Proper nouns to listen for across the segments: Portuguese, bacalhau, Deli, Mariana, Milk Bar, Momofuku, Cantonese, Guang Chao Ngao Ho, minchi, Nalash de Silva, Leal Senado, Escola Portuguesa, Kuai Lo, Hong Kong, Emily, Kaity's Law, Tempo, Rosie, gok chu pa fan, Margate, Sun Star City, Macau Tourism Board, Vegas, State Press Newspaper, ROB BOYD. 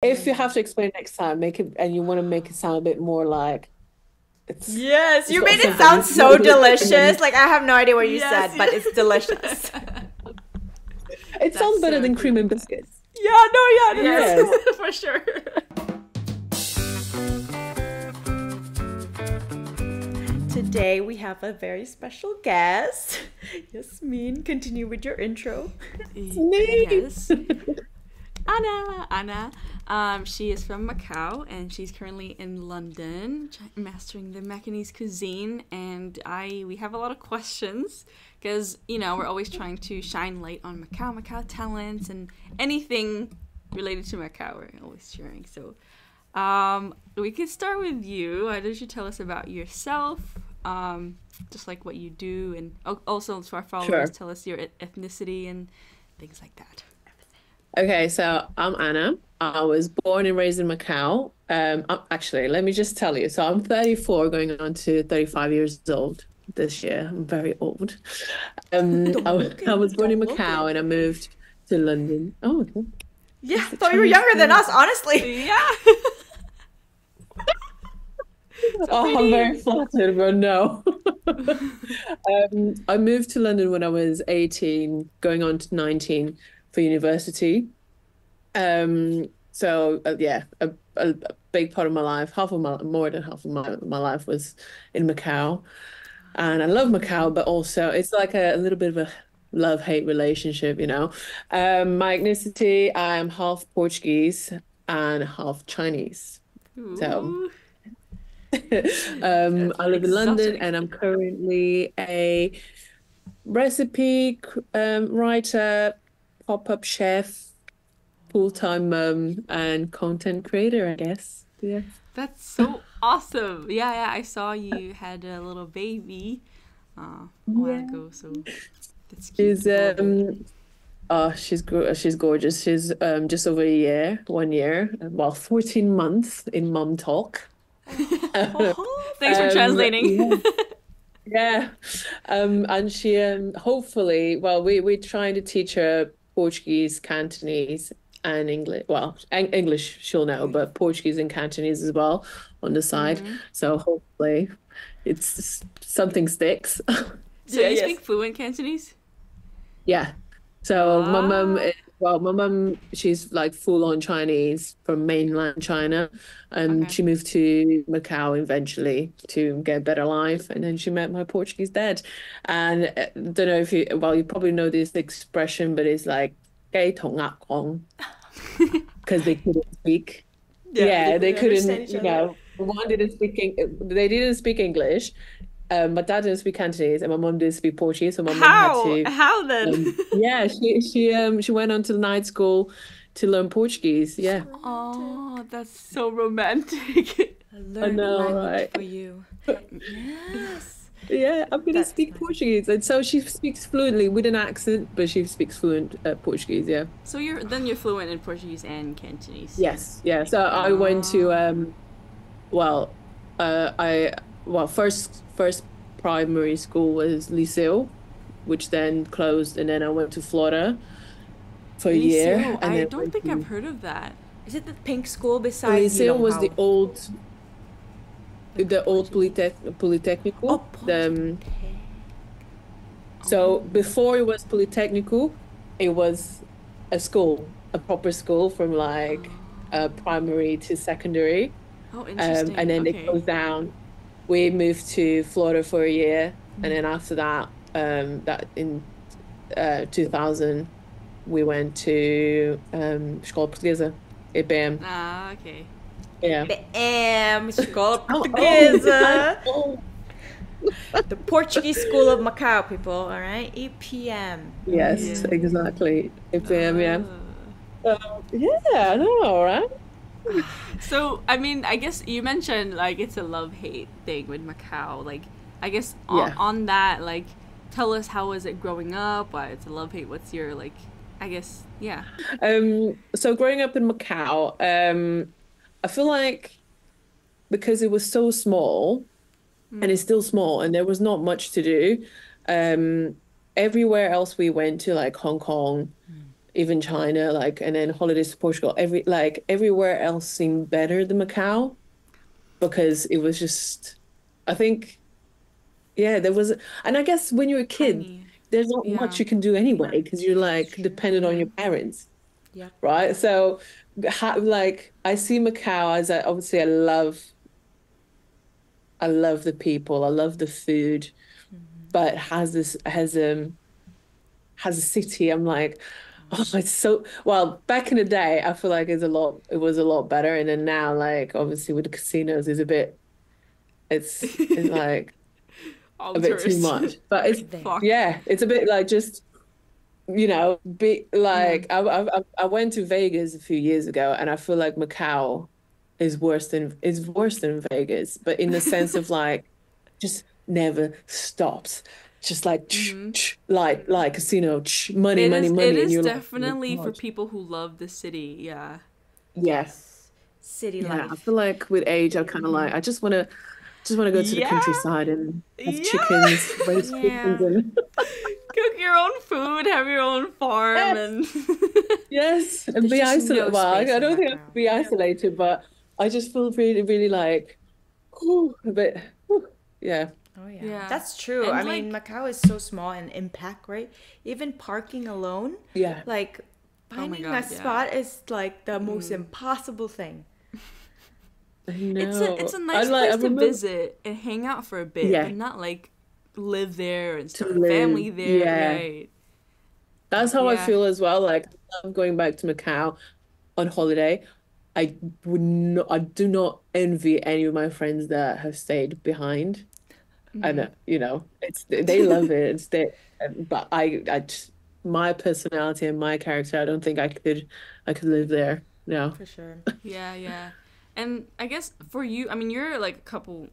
If you have to explain it next time, make it, and you want to make it sound a bit more like it's, yes, it's, you made it sound so delicious. Like I have no idea what you said, but it's delicious. It sounds so better than cream and biscuits. Yeah, no, yeah, yes. For sure. Today we have a very special guest. Yasmin, continue with your intro. Yes. Anna. She is from Macau and she's currently in London mastering the Macanese cuisine, and we have a lot of questions because, you know, we're always trying to shine light on Macau talents and anything related to Macau we're always sharing. So we can start with you. Why don't you tell us about yourself, just like what you do, and also to our followers, tell us your ethnicity and things like that. Okay, so I'm Anna. I was born and raised in Macau. Actually, let me just tell you. So I'm 34, going on to 35 years old this year. I'm very old. I was born in Macau and I moved to London. Oh, okay. Yeah, I thought you were younger than us, honestly. Yeah. Oh, I'm very flattered, but no. I moved to London when I was 18, going on to 19. For university. So yeah, a big part of my life, more than half of my life was in Macau, and I love Macau, but also it's like a little bit of a love-hate relationship, you know. My ethnicity, I am half Portuguese and half Chinese. Ooh. So I live in London and I'm currently a recipe writer, pop-up chef, full-time mom, and content creator, I guess. Yeah, that's so awesome. Yeah, I saw you had a little baby a while ago, so that's cute. She's oh, she's gorgeous. She's just over a year, 1 year, well, 14 months in mom talk. Thanks for translating. Yeah. Yeah, and she hopefully, well, we're trying to teach her Portuguese, Cantonese, and English. Well, English she'll know, but Portuguese and Cantonese as well on the side. Mm-hmm. So hopefully, it's something sticks. So you speak fluent Cantonese? Yeah. So my mum, she's like full on Chinese from mainland China, and she moved to Macau eventually to get a better life, and then she met my Portuguese dad. And I don't know if you, well, you probably know this expression, but it's like because they couldn't speak. Yeah, they couldn't you know, they didn't speak English. My dad didn't speak Cantonese and my mom didn't speak Portuguese, so my mom had to. How then? Yeah, she went on to night school to learn Portuguese. Yeah. Oh, that's so romantic. I know, right? For you. Yes. Yeah, I'm gonna speak Portuguese, and so she speaks fluently with an accent, but she speaks fluent Portuguese. Yeah. So you're fluent in Portuguese and Cantonese. Yes. Yeah. So I went to first primary school was Liceu, which then closed, and then I went to Florida for a year. And I don't think I've heard of that. Is it the pink school besides? Liceu was the old Polytechnical. Oh, so before it was Polytechnical, it was a school, a proper school from like primary to secondary. Oh, interesting. And then they closed down. We moved to Florida for a year, and then after that, in 2000, we went to Escola Portuguesa, EPM. Ah, okay. Yeah. EPM, Escola Portuguesa. The Portuguese School of Macau, people, all right? EPM. Yes, exactly. EPM, yeah. Yeah, I know, all right? So, I mean, I guess you mentioned like it's a love-hate thing with Macau. Like, I guess on that, like, tell us, how was it growing up? Why it's a love-hate? What's your, like, I guess, yeah. So growing up in Macau, I feel like because it was so small, and it's still small, and there was not much to do. Everywhere else we went to, like Hong Kong, even China, like, and then holidays to Portugal, everywhere else seemed better than Macau, because it was just, I think, yeah, there was, and I guess when you're a kid, there's not much you can do anyway, because you're like dependent on your parents, right? So, like, I see Macau as obviously I love the people, I love the food, but has a city, I'm like, oh, it's so, well, back in the day, I feel like it was a lot better. And then now, like, obviously with the casinos, it's like a bit too much, but it's a bit like, just, you know, be like, I went to Vegas a few years ago, and I feel like Macau is worse than Vegas, but in the sense of, like, just never stops, just like like casino, money. It is definitely for people who love the city. City life. I feel like with age, I kind of like, I just want to go to the countryside and have chickens, raise chickens, and cook your own food, have your own farm, and be isolated. Well, I don't think I could be isolated, but I just feel really, really like, ooh, a bit, that's true. And I mean, Macau is so small and impact, right? Even parking alone, like finding a spot is like the most impossible thing. I know. It's a nice place to visit and hang out for a bit, and not like live there and start a family there. Right? That's how I feel as well. Like, I love going back to Macau on holiday. I do not envy any of my friends that have stayed behind. And you know, they love it. But I just, my personality and my character, I don't think I could live there. No, for sure. Yeah. And I guess for you, I mean, you're like a couple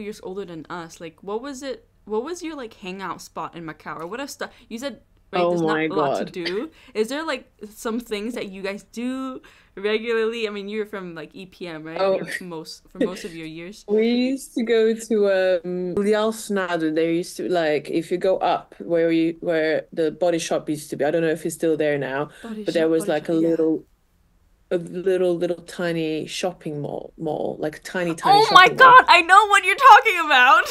years older than us. Like, what was your like hangout spot in Macau, or what have stuff? You said, right, there's not a lot to do. Is there like some things that you guys do regularly? I mean, you're from like EPM, right? For most of your years. We used to go to Leal Senado. They used to, like, if you go up where the body shop used to be. I don't know if it's still there now, but there was like a little tiny shopping mall, like tiny. Oh my god! Mall. I know what you're talking about.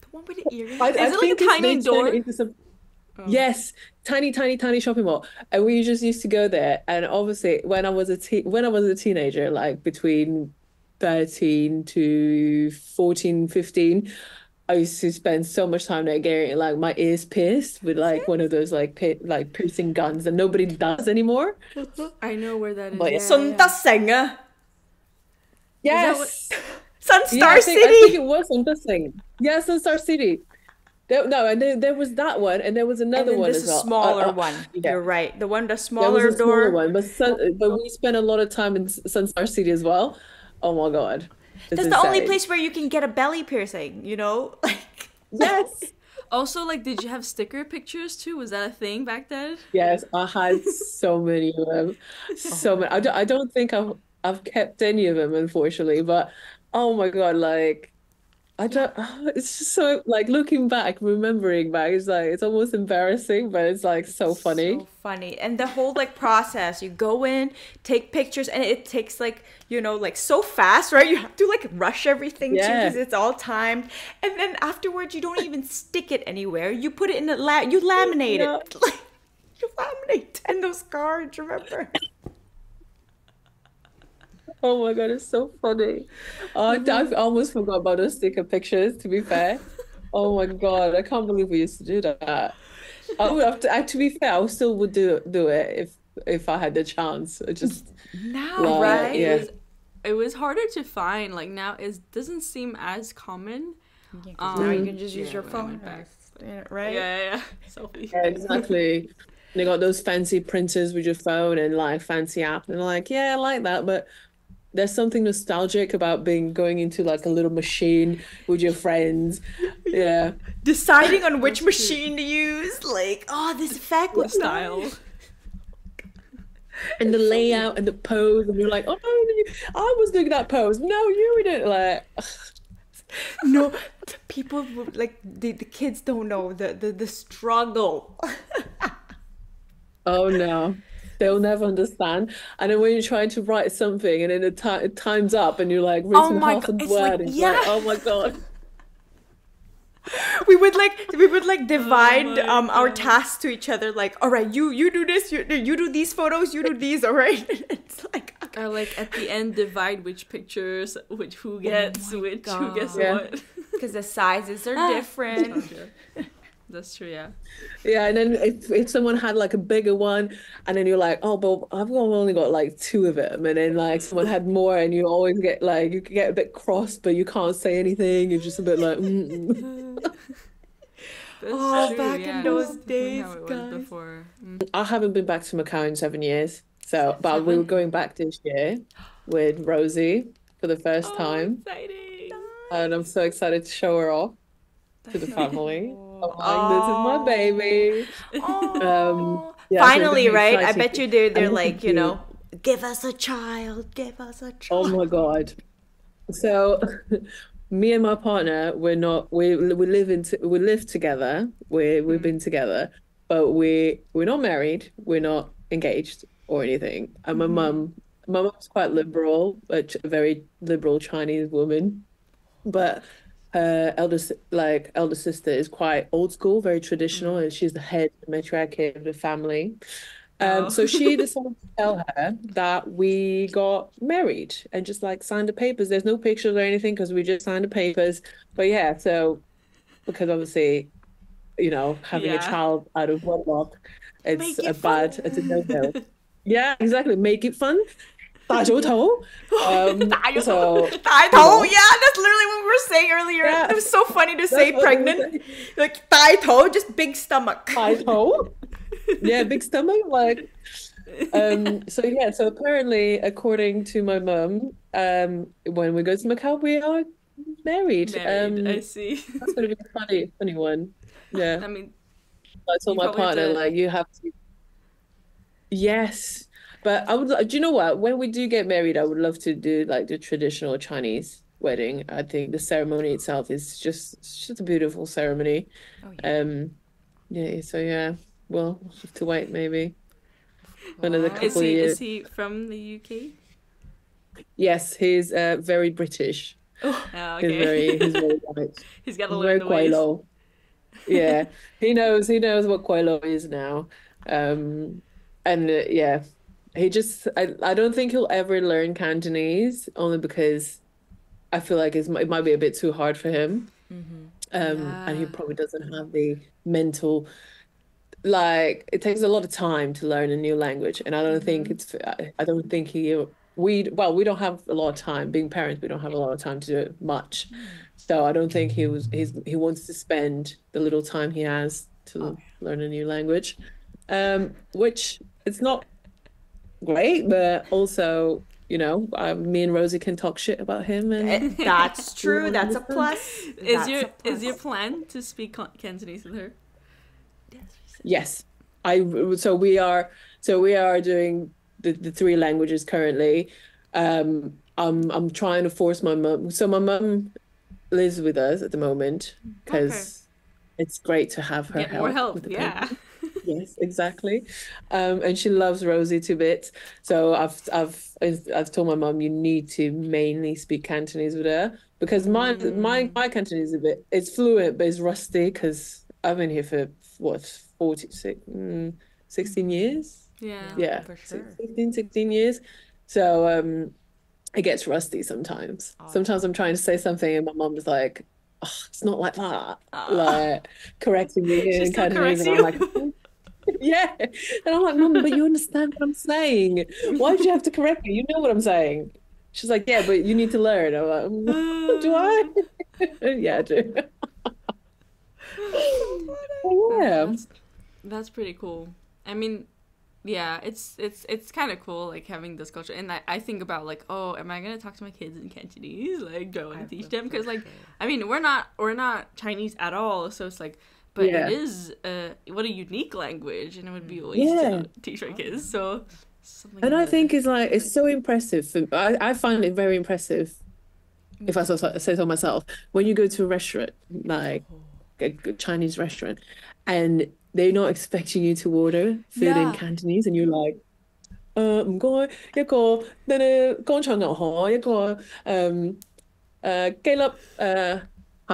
The one with the earrings. Is it like a tiny door? Yes, tiny shopping mall, and we just used to go there. And obviously, when I was a teenager, like between 13 to 14, 15, I used to spend so much time there getting like my ears pierced with like one of those like piercing guns that nobody does anymore. I know where that is. But Sundasenge. Yes, Sun Star City. I think it was Sundasenge. Yeah, Sun Star City. There was that one, and there was another one as well. This is a smaller one. Yeah. You're right. The one, the smaller door. One, but we spent a lot of time in Sun Star City as well. Oh my god, that's the only place where you can get a belly piercing. You know, like yes. Also, like, did you have sticker pictures too? Was that a thing back then? Yes, I had so many of them. So many. I don't think I've kept any of them, unfortunately. But oh my god, like. I don't. It's just so, like, looking back, remembering back, it's like, it's almost embarrassing, but it's like so funny. So funny, and the whole like process. You go in, take pictures, and it takes like, you know, like so fast, right? You have to like rush everything too, because it's all timed. And then afterwards, you don't even stick it anywhere. You put it in the you laminate it. Like, you laminate and those cards. Remember. Oh my god, it's so funny. I almost forgot about those sticker pictures, to be fair. Oh my god, I can't believe we used to do that. I would have to be fair, I still would do it if I had the chance. I just now, well, right? Yeah. It was harder to find. Like, now it doesn't seem as common. Yeah, now you can just use your phone. Right? Yeah, exactly. They got those fancy printers with your phone and like fancy app, and like, yeah, I like that, but there's something nostalgic about going into like a little machine with your friends, deciding on which machine to use, like, oh, this effect looks style, and the layout and the pose, and you're like, oh, I was doing that pose. No, you didn't. Like, no, people like the kids don't know the struggle. Oh no. They'll never understand. And then when you're trying to write something and then it times up and you're like written half a word, like, and yeah. Like, oh my God. We would like divide our tasks to each other, like, all right, you do this, you do these photos, you do these, all right. It's like, okay. Or like at the end divide which pictures, who gets what. Because the sizes are different. Okay. That's true, yeah. Yeah, and then if someone had like a bigger one, and then you're like, oh, but I've only got like two of them, and then like someone had more, and you always get like, you get a bit cross, but you can't say anything. You're just a bit like, oh, true, back in those days, guys. I haven't been back to Macau in 7 years, so but we were going back this year with Rosie for the first time. Exciting! And I'm so excited to show her off to the family. Oh, this is my baby. Oh. Yeah, finally, right? I bet you they're like, you know, give us a child, give us a child. Oh my God. So me and my partner, we've been together, but we're not married, we're not engaged or anything. And my mum's quite liberal, a very liberal Chinese woman, but elder sister is quite old school, very traditional, and she's the head matriarch of the family. So she decided to tell her that we got married and just like signed the papers. There's no pictures or anything because we just signed the papers. But yeah, so because obviously, you know, having a child out of wedlock, it's a no-no. Yeah, exactly. Make it fun. Yeah, that's literally what we were saying earlier. Yeah. It was so funny to say pregnant, like tai to, just big stomach. Tai to, yeah, big stomach. Like, so yeah, so apparently, according to my mum, when we go to Macau, we are married. I see. That's gonna be a funny one. Yeah. I mean, I told my partner like, you have to. Yes. But I would, do you know what? When we do get married, I would love to do like the traditional Chinese wedding. I think the ceremony itself is just a beautiful ceremony. Oh, yeah. Yeah. So yeah, well, we'll have to wait maybe another couple of years. Is he from the UK? Yes, he's very British. Oh, okay. He's very British. He's got to learn the ways. Kuai Lo. Yeah, he knows what Kuai Lo is now. Yeah. He just, I don't think he'll ever learn Cantonese, only because I feel like it might be a bit too hard for him. And he probably doesn't have the mental, like, it takes a lot of time to learn a new language. And I don't think we don't have a lot of time. Being parents, we don't have a lot of time to do much. So I don't think he wants to spend the little time he has to learn a new language, which it's not great, but also, you know, me and Rosie can talk shit about him, and that's true. That's a plus. Is your plan to speak Cantonese with her? Yes, we are doing the three languages currently. I'm trying to force my mum. So my mum lives with us at the moment because it's great to have her help. Yeah. Yes, exactly. And she loves Rosie to bits. So I've told my mum, you need to mainly speak Cantonese with her, because my Cantonese is it's fluent, but it's rusty because I've been here for 16 years. Yeah, for sure. 16 years. So it gets rusty sometimes. Awesome. Sometimes I'm trying to say something and my mum's like, oh, it's not like that. Like correcting me in Cantonese, and I'm like. Yeah, and I'm like, Mum, but you understand what I'm saying. Why do you have to correct me? You know what I'm saying. She's like, yeah, but you need to learn. I'm like, do I? Yeah, I do. Yeah, that's pretty cool. I mean, yeah, it's kind of cool, like having this culture. And I think about like, oh, am I gonna talk to my kids in Cantonese? Like, do I want to teach them? Because like, I mean, we're not Chinese at all, so it's like. But it is what a unique language, and it would be a waste to teach our kids. So, I think it's like it's so impressive. I find it very impressive. If I say so myself, when you go to a restaurant, like a Chinese restaurant, and they're not expecting you to order food in Cantonese, and you're like, 唔該一個乾炒牛河，一個雞粒鹹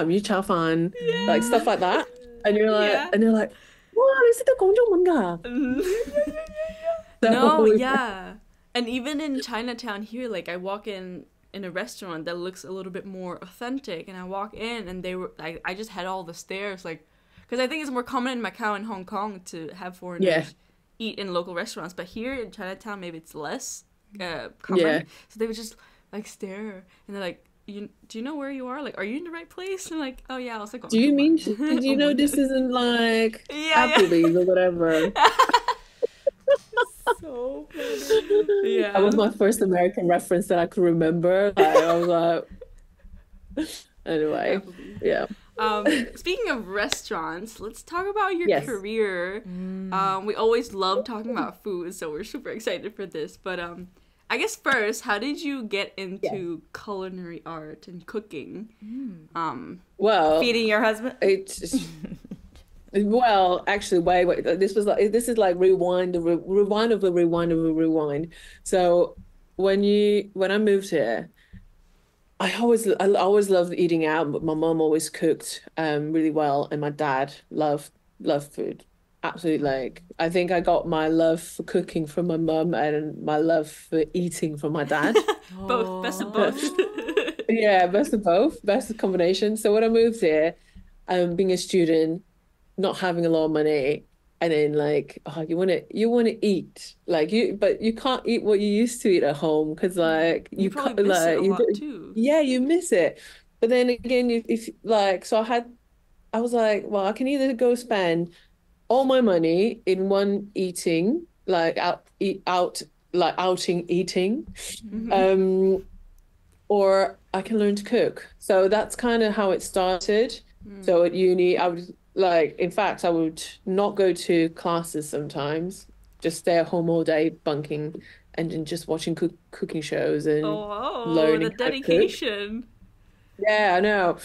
魚炒飯 ，like stuff like that。And you're like, and they're like, 哇！你識得講中文㗎 ？No, yeah. And even in Chinatown here, like I walk in a restaurant that looks a little bit more authentic, and I walk in, and they were like, I just had all the stares, like, because I think it's more common in Macau and Hong Kong to have foreigners eat in local restaurants, but here in Chinatown maybe it's less common. Yeah. So they would just like stare, and they're like, do you know where you are? Like, are you in the right place? And like, oh yeah, I was like, do you mean? Did you know this isn't like Applebee's or whatever? So funny. Yeah, that was my first American reference that I could remember. Like, I was like, anyway, yeah. Speaking of restaurants, let's talk about your career. We always love talking about food, so we're super excited for this. But I guess first, how did you get into culinary art and cooking? Well, feeding your husband. Well, actually, wait. This is like rewind. So when I moved here, I always loved eating out, but my mom always cooked really well, and my dad loved food. Absolutely, like I think I got my love for cooking from my mom and my love for eating from my dad. Both, best of both. Yeah, best of both, best of combination. So when I moved here, being a student, not having a lot of money, and then like, oh, you want to eat like but you can't eat what you used to eat at home because like you can't like you miss it. But then again, I was like, well, I can either go spend all my money in one eating, like outing eating, or I can learn to cook. So that's kind of how it started. So at uni, I would. Like, in fact, I would not go to classes sometimes, just stay at home all day bunking and just watching cooking shows and learning. Oh, the dedication. Yeah, I know.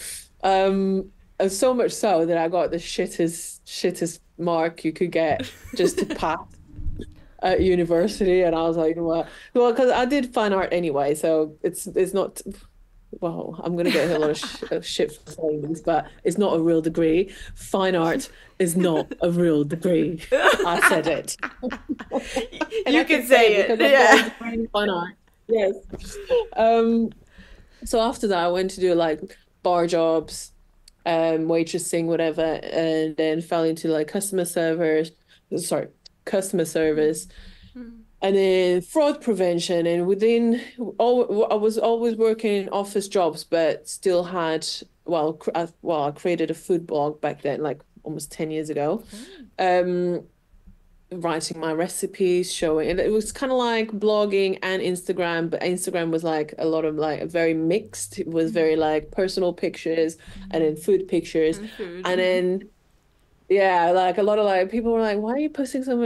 And so much so that I got the shittest mark you could get just to pass at university. And I was like, well, because I did fine art anyway, so it's not... Well, I'm going to get a lot of shit for saying this, but it's not a real degree. Fine art is not a real degree. I said it. You can say it. Yeah. Fine art. Yes. So after that, I went to do like bar jobs, waitressing, whatever, and then fell into like customer service. And then fraud prevention, and I was always working in office jobs, but still had, I created a food blog back then, like almost 10 years ago, writing my recipes, showing, and it was kind of like blogging and Instagram, but Instagram was like a lot of like very mixed. It was very like personal pictures and then food pictures and then... Yeah, like a lot of like people were like, "Why are you posting so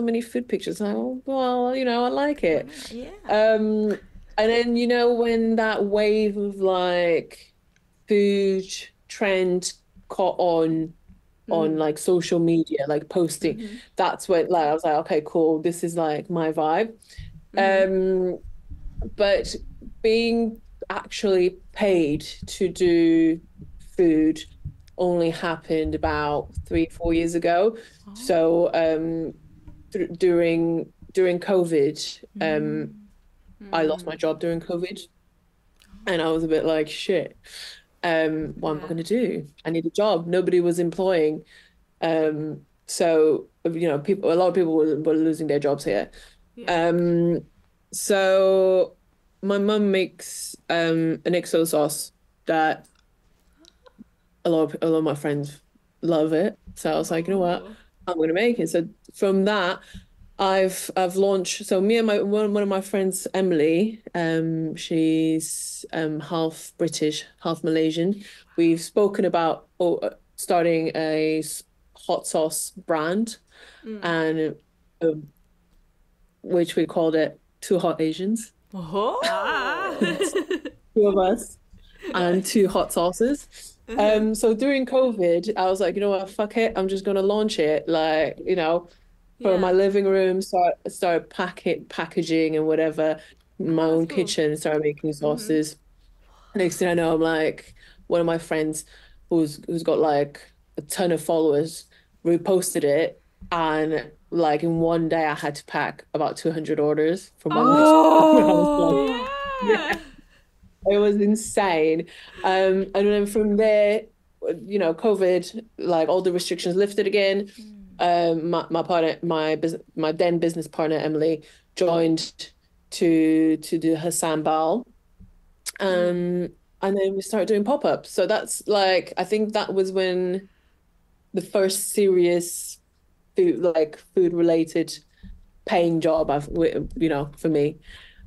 many food pictures?" And I'm like, well, you know, I like it. Yeah. And then you know when that wave of like food trend caught on like social media, like posting, that's when like I was like, okay, cool, this is like my vibe. But being actually paid to do food only happened about 3-4 years ago. So during COVID, I lost my job during COVID, and I was a bit like, shit, what am I gonna do? I need a job. Nobody was employing, so you know, a lot of people were losing their jobs here. So my mum makes an XO sauce that a lot of my friends love it, so I was like, you know what, I'm gonna make it. So from that, I've launched. So me and one of my friends, Emily, she's half British, half Malaysian. We've spoken about starting a hot sauce brand, and which we called it Two Hot Asians. Two of us and two hot sauces. So during COVID, I was like, you know what, fuck it, I'm just gonna launch it, like, you know, for my living room. So I started packaging and whatever, my own kitchen, started making sauces. Next thing I know, I'm like, one of my friends who's got like a ton of followers reposted it, and like in one day I had to pack about 200 orders for my It was insane. And then from there, you know, COVID, like all the restrictions lifted again. My then business partner Emily joined to do her sambal, and then we started doing pop-ups. So that's like, I think that was when the first serious food related paying job for me.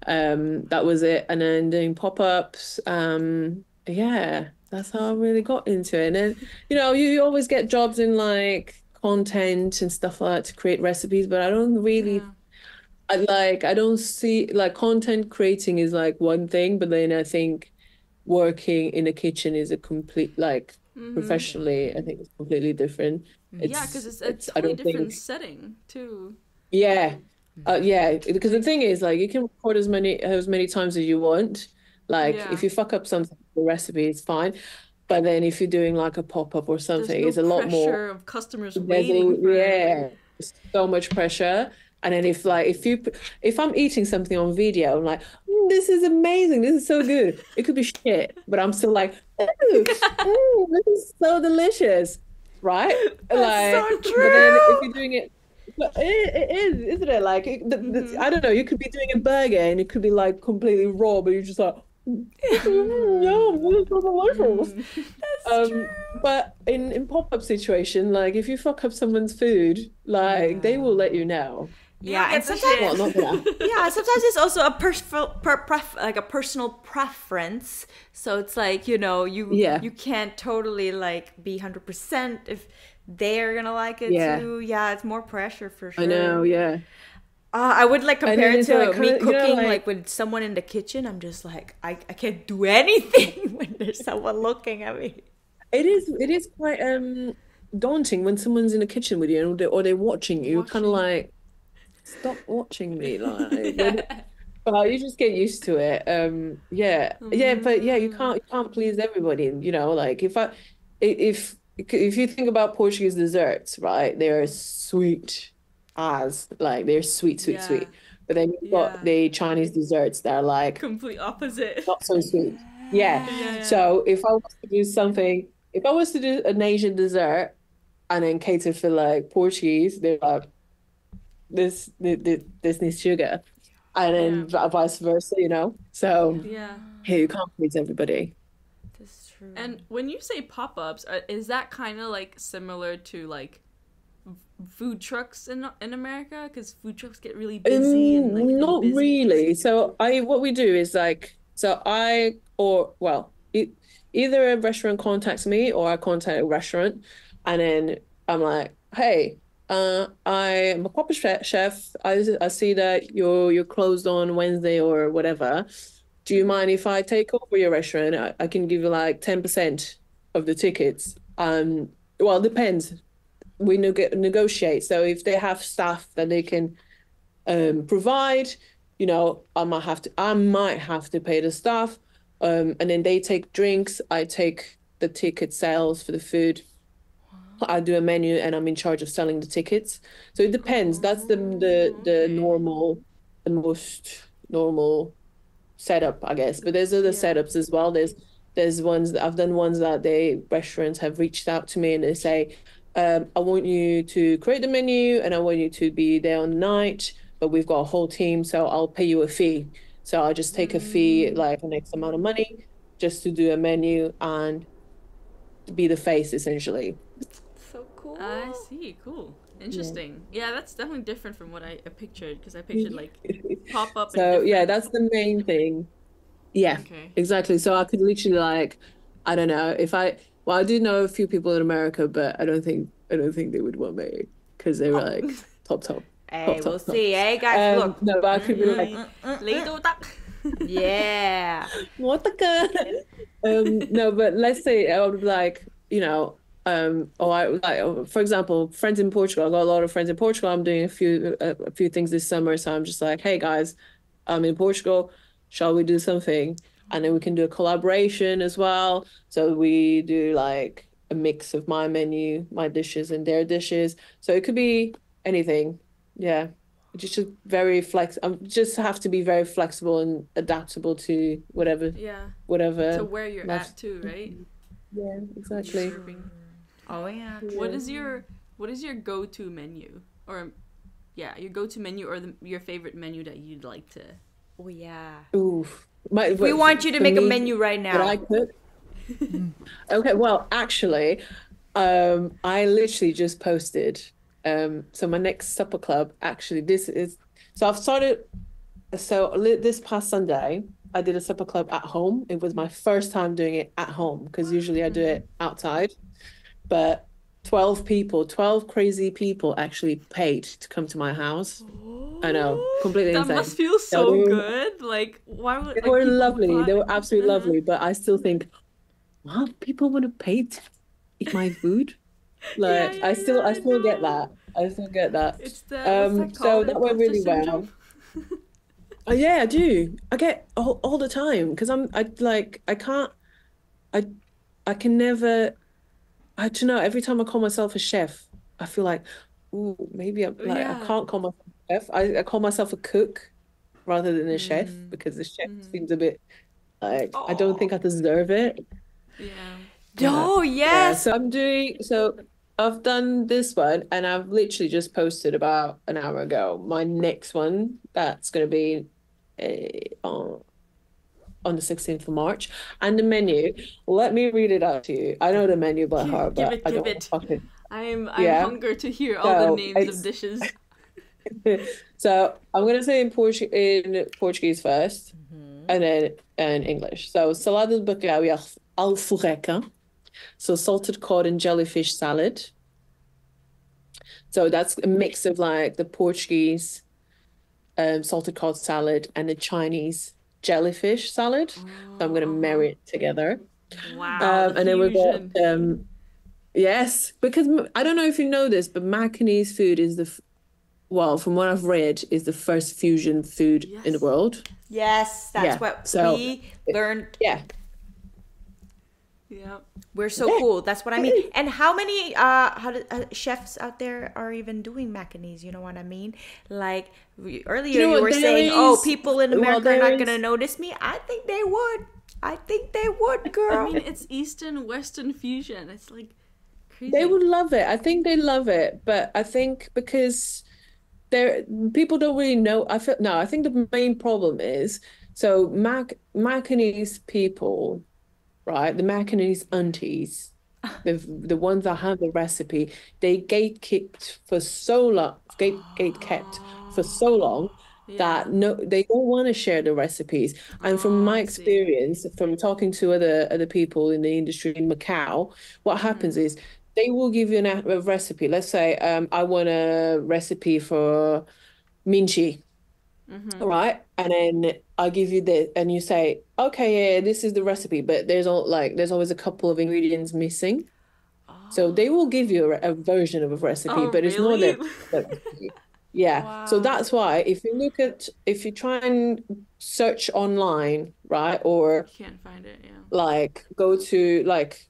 That was it. And then doing pop-ups, that's how I really got into it. And then, you know, you always get jobs in like content and stuff like that to create recipes, but I don't really I don't see, like, content creating is like one thing, but then I think working in a kitchen is a complete, like, professionally, I think it's completely different. Because it's a totally different setting too. Because the thing is, like, you can record as many times as you want. Like, if you fuck up something, the recipe is fine. But then if you're doing like a pop-up or something, it's a lot more pressure of customers waiting. So much pressure. And then if I'm eating something on video, I'm like, this is amazing, this is so good. It could be shit, but I'm still like, this is so delicious, right? That's like, so true. But then if you're doing it, it is, isn't it? Like, I don't know, you could be doing a burger and it could be like completely raw, but you're just like, that's true. But in pop-up situation, like, if you fuck up someone's food, like, they will let you know. And sometimes, sometimes it's also a personal preference. So it's like, you know, you can't totally like be 100% if they're gonna like it too. Yeah, it's more pressure for sure. I know. Yeah. I would like compare it to like, me cooking, you know, like with someone in the kitchen. I'm just like, I can't do anything when there's someone looking at me. It is quite daunting when someone's in the kitchen with you or they're watching you. Kind of like, stop watching me, like. But you just get used to it. But you can't please everybody. You know, like if you think about Portuguese desserts, right? They are sweet as, like, they're sweet. But then you've got the Chinese desserts that are like complete opposite, not so sweet. So if I was to do something, if I was to do an Asian dessert and then cater for like Portuguese, they're like, this needs sugar, and then vice versa, you know. So you can't please everybody. That's true. And when you say pop-ups, is that kind of like similar to like food trucks in America? Because food trucks get really busy. Really. So what we do is like, either a restaurant contacts me or I contact a restaurant, and then I'm like, hey, I'm a pop-up chef. I see that you're closed on Wednesday or whatever. Do you mind if I take over your restaurant? I can give you like 10% of the tickets. Well, it depends. We negotiate. So if they have staff that they can provide, you know, I might have to pay the staff, and then they take drinks, I take the ticket sales for the food. I do a menu and I'm in charge of selling the tickets. So it depends. That's the normal, the most normal setup, I guess. But there's other setups as well. There's ones that I've done that restaurants have reached out to me and they say, I want you to create the menu and I want you to be there on the night, but we've got a whole team, so I'll pay you a fee. So I'll just take a fee, like an X amount of money, just to do a menu and be the face, essentially. So cool. I see. Cool. Interesting. Yeah, that's definitely different from what I pictured, because I pictured like pop up. So that's the main thing. Yeah, okay. Exactly. So I could literally like, I don't know if I... Well, I do know a few people in America, but I don't think they would want me, because they were like top. Hey, we'll see. Hey guys, look. No, but I could be like, what the? No, but let's say I would like, you know, For example, friends in Portugal. I've got a lot of friends in Portugal. I'm doing a few things this summer, so I'm just like, hey guys, I'm in Portugal. Shall we do something? And then we can do a collaboration as well. So we do like a mix of my menu, my dishes, and their dishes. So it could be anything. Yeah, just very flexible. Just have to be very flexible and adaptable to whatever. Yeah. Whatever. To where you're at too, right? Yeah, exactly. Oh yeah. True. What is your go-to menu, or yeah, your go-to menu, or your favorite menu that you'd like to? Oh yeah. Oof. We want you to make a menu right now. That I cook. Okay. Well, actually, I literally just posted. So my next supper club. Actually, this is. So I've started. So this past Sunday, I did a supper club at home. It was my first time doing it at home because usually I do it outside. But 12 crazy people actually paid to come to my house. Oh, I know, completely insane. That must feel so good. Like, why would they were lovely. They were absolutely lovely. But I still think, wow, people would have paid to eat my food. Like, yeah, I still get that. I still get that. It's the, so that went really well. Oh, yeah, I do. I get all the time because I don't know. Every time I call myself a chef, I feel like, ooh, maybe I'm like, yeah. I can't call myself a chef. I call myself a cook rather than a chef because the chef seems a bit like, I don't think I deserve it. Yeah. Oh, yes. Yeah, so I've done this one and I've literally just posted about an hour ago. My next one, that's going to be on the 16th of March. And the menu, let me read it out to you. I know the menu by heart, but I don't fucking... I'm hunger to hear all the names of dishes. So I'm going to say in Portuguese first, and then in English. So salada de bacalhau alforreca. So salted cod and jellyfish salad. So that's a mix of like the Portuguese salted cod salad and the Chinese jellyfish salad. Oh. So I'm going to marry it together. Wow. And then we've got, yes, because I don't know if you know this, but Macanese food is from what I've read, is the first fusion food in the world. Yes, that's what we learned. Yeah. Yeah. We're so cool. That's what I mean. And how many chefs out there are even doing Macanese? You know what I mean? Like earlier you were saying, people in America are not going to notice me. I think they would. I think they would, girl. I mean, it's Eastern Western fusion. It's like crazy. They would love it. I think they love it. But I think because people don't really know. I think the main problem is so Macanese people. Right, the Macanese aunties, the ones that have the recipe, they gatekept for so long that they don't want to share the recipes. And from my experience, from talking to other people in the industry in Macau, what happens is they will give you a recipe. Let's say I want a recipe for minchi. All right, and then I'll give you this and you say, okay, yeah, this is the recipe, but there's always a couple of ingredients missing. So they will give you a version of a recipe, but really? It's not their recipe. Yeah. Wow. So that's why if you try and search online, right, or you can't find it, like go to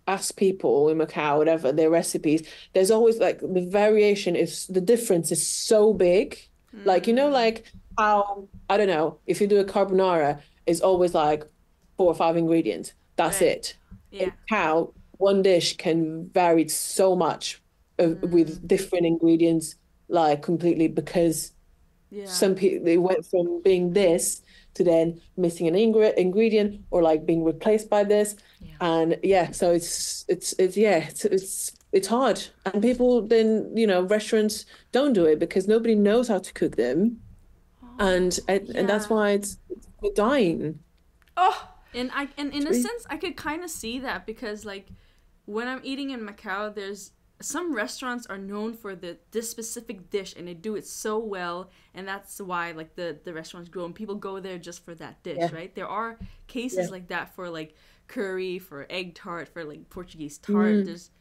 ask people in Macau, whatever, their recipes, there's always like the variation is the difference is so big. Like, you know, like how, I don't know, if you do a carbonara, it's always like 4 or 5 ingredients. That's it. Yeah. How one dish can vary so much with different ingredients, like completely, because some people, they went from being this to then missing an ingredient or like being replaced by this. Yeah. And so it's hard. And people then, restaurants don't do it because nobody knows how to cook them. And that's why we're dying. And in a sense, I could kind of see that because like when I'm eating in Macau, there's some restaurants are known for this specific dish and they do it so well, and that's why like the restaurants grow and people go there just for that dish, right? There are cases like that for like curry, for egg tart, for like Portuguese tart. There's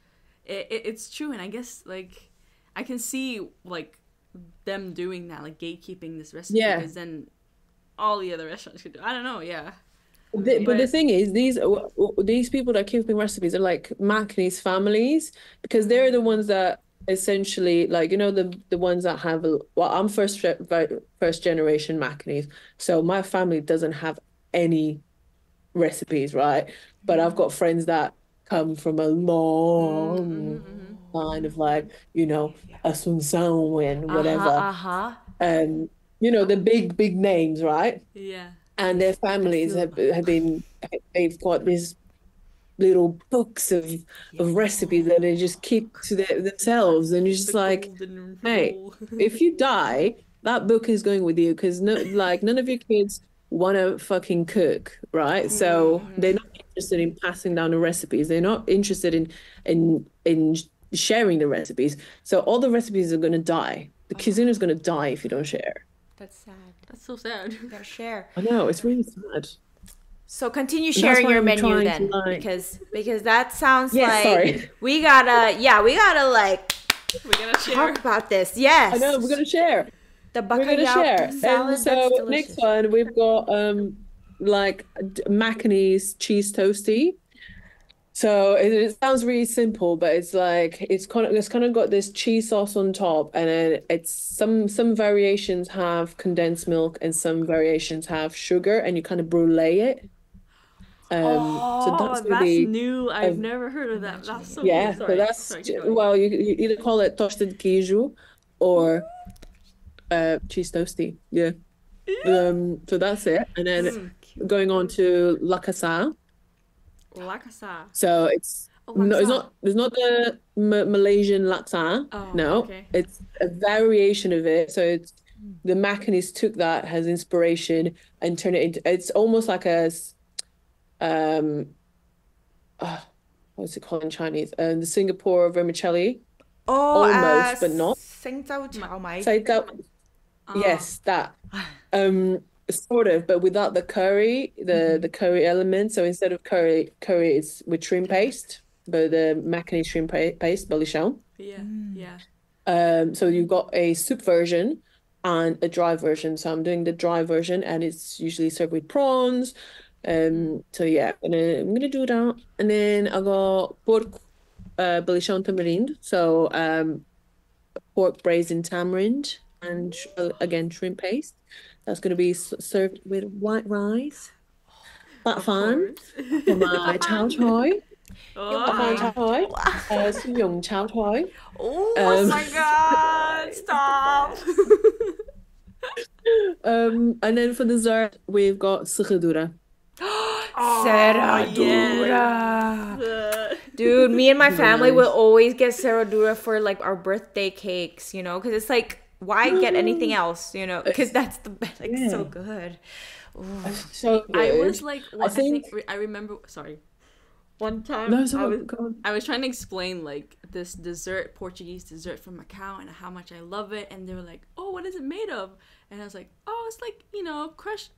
it's true. And I guess, like, I can see, like, them doing that, like, gatekeeping this recipe, yeah, because then all the other restaurants could do. I don't know, yeah. But the thing is, these people that keep making recipes are like Macanese families, because they're the ones that essentially, like, you know, the ones that have, well, I'm first generation Macanese, so my family doesn't have any recipes, right? But I've got friends that come from a long line of, like, you know, a Sundasenge and whatever, and you know, the big names, right? Yeah. And their families they've got these little books of recipes that they just keep to themselves. And you're just like, hey, if you die, that book is going with you, because none of your kids want to fucking cook, right? So they're not interested in passing down the recipes. They're not interested in sharing the recipes. So all the recipes are going to die. The cuisine is going to die if you don't share. That's sad. That's so sad. You gotta share. I know, it's really sad. So continue sharing your menu then, because that sounds we gotta share. Talk about this. Yes. I know, we're gonna share. The bacalhau salad. And so next one we've got like Macanese cheese toasty. So it sounds really simple, but it's like it's kind of got this cheese sauce on top, and then it's some variations have condensed milk and some variations have sugar, and you kind of brulee it. So that's new. I've never heard of that. That's so yeah. Sorry. So well, you either call it toasted queijo or cheese toasty. Yeah. So that's it, and then going on to lacasa. Laksa. So it's no, it's not the Malaysian laksa. Oh, no, okay. It's a variation of it. So it's the Macanese took that as inspiration and turned it into. It's almost like a, what's it called in Chinese? The Singapore vermicelli. Oh, almost, but not. Yes, that. Sort of, but without the curry, the curry element. So instead of curry is with shrimp paste, but the Macanese shrimp paste, bolichão. Yeah, yeah. So you've got a soup version and a dry version. So I'm doing the dry version, and it's usually served with prawns. So yeah, and then I'm gonna do that, and then I got pork bolichão tamarind. So pork braised in tamarind, and again shrimp paste. That's going to be served with white rice. Bát phán for my cháo thoi. Sư dùng cháo thoi. Oh my god! Stop. And then for dessert, we've got serradura. Serradura. Yeah. Dude, me and my family will always get serradura for like our birthday cakes, you know, because it's like. Why get anything else, you know? Because that's the best. Like, yeah. So good. So good. I was like, I remember. Sorry, one time I was trying to explain like this dessert, Portuguese dessert from Macau, and how much I love it. And they were like, "Oh, what is it made of?" And I was like, "Oh, it's like, you know, crushed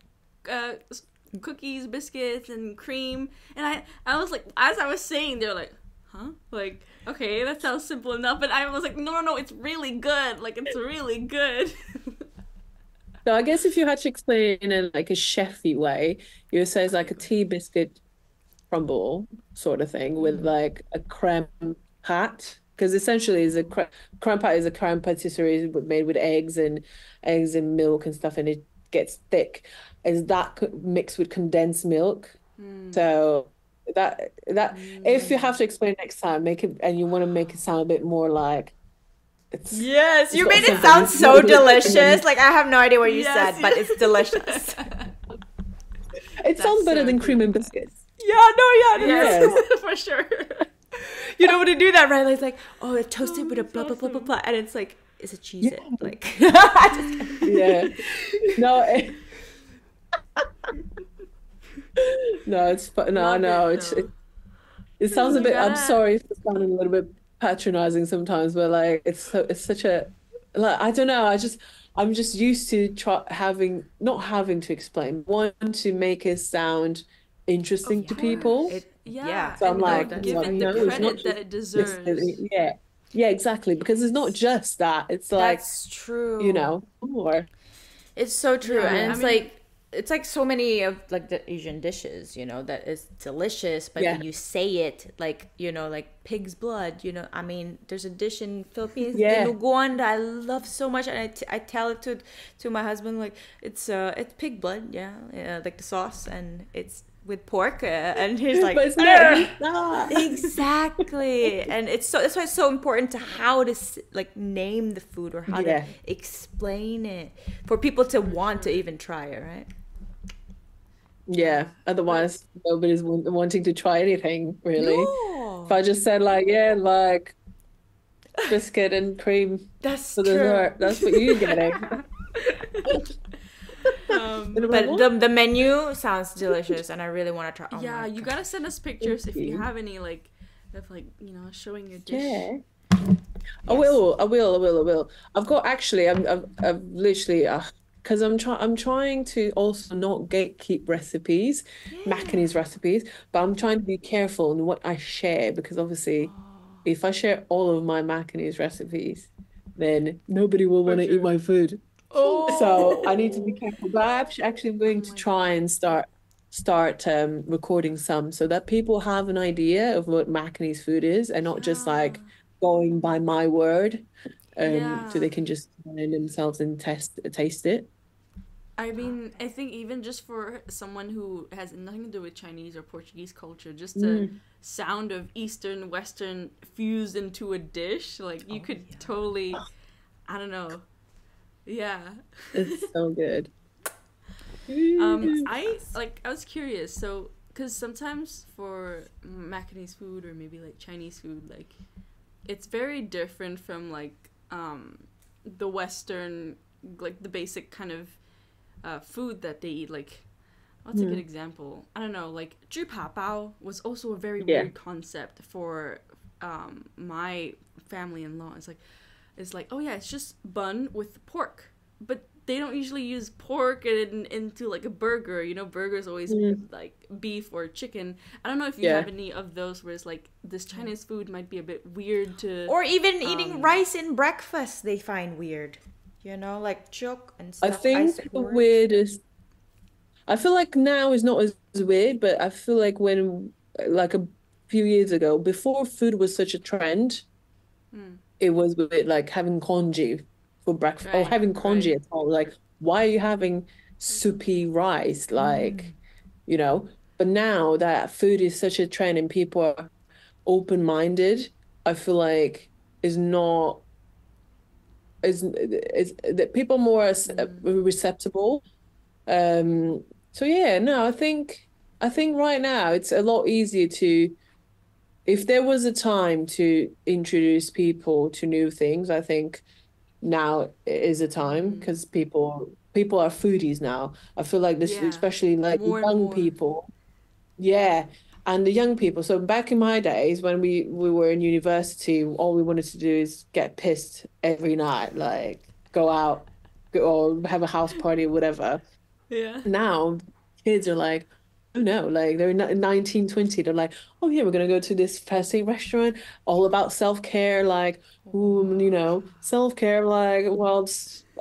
cookies, biscuits, and cream." And I was like, as I was saying, they were like. Huh? Like, okay, that sounds simple enough, but I was like, no, it's really good. Like, it's really good. So I guess if you had to explain it in a chefy way, you would say it's like a tea biscuit crumble sort of thing with like a crème pat, because essentially is a crème pat is a crème patisserie made with eggs and milk and stuff, and it gets thick. Is that mixed with condensed milk? So. That if you have to explain it next time, make it, and you want to make it sound a bit more like it's, yes, you made it sound so delicious. Like, I have no idea what you said, but it's delicious. It sounds better than cream and biscuits. Yeah, for sure. You don't want to do that, right? Like, it's like, oh, it's toasted with a blah blah blah blah blah, and it's like, is it cheese? Yeah. It like, yeah, no. No, it's it sounds a bit. I'm sorry for sounding a little bit patronizing sometimes, but like it's such a like I don't know. I'm just used to having to explain. Want to make it sound interesting to people. It Yeah. So I'm like, give it the credit that it deserves. Yeah. Yeah, exactly. Because it's not just that. It's like, that's true. You know, more. It's so true. Yeah, and it's like, it's like so many of like the Asian dishes, you know, that is delicious, but when you say it, like, you know, like pig's blood, you know, I mean, there's a dish in Philippines, in Luguan, I love so much. And I tell it to my husband, like, it's pig blood. Yeah. Like the sauce, and it's with pork. And he's like, but it's not. Exactly. And it's so, that's why it's so important to how to like name the food or how to explain it for people to want to even try it. Right. Yeah, otherwise nobody's wanting to try anything, really. No. If I just said like, yeah, like biscuit and cream, that's for dessert, that's what you're getting. But the menu sounds delicious, and I really want to try. Oh yeah, you gotta send us pictures if you have any, like, of like, you know, showing your dish. Yeah. Yes. I will. I've got actually, I've literally. Because I'm trying to also not gatekeep recipes, Macanese recipes, but I'm trying to be careful in what I share, because obviously if I share all of my Macanese recipes, then nobody will want to eat my food. So I need to be careful. But I'm actually going to try and start recording some, so that people have an idea of what Macanese food is and not just like going by my word, so they can just learn themselves and taste it. I mean, I think even just for someone who has nothing to do with Chinese or Portuguese culture, just the sound of Eastern, Western fused into a dish, like you could totally, I don't know. Yeah. It's so good. I was curious. So, because sometimes for Macanese food or maybe like Chinese food, like it's very different from like the Western, like the basic kind of food that they eat, like what's a good example, I don't know, like zhi pa bao was also a very weird concept for my family-in-law. It's like oh yeah, it's just bun with pork, but they don't usually use pork into like a burger, you know, burgers always like beef or chicken. I don't know if you have any of those where it's like this Chinese food might be a bit weird to, or even eating rice in breakfast they find weird, you know, like chok and stuff. I think the weirdest, I feel like now is not as weird, but I feel like when like a few years ago, before food was such a trend, it was a bit like having congee for breakfast, or having congee at all. Like, why are you having soupy rice? Like, you know. But now that food is such a trend and people are open-minded, I feel like is not is that people are more receptible. So yeah, no, I think right now it's a lot easier to. If there was a time to introduce people to new things, I think now is a time, because people are foodies now. I feel like this, especially like young people. Yeah, and the young people. So back in my days when we were in university, all we wanted to do is get pissed every night, like go out or have a house party or whatever. Yeah. Now kids are like, no, like they're 19, 20, they're like, oh yeah, we're gonna go to this fancy restaurant, all about self-care, like, ooh, you know, self-care, like, well,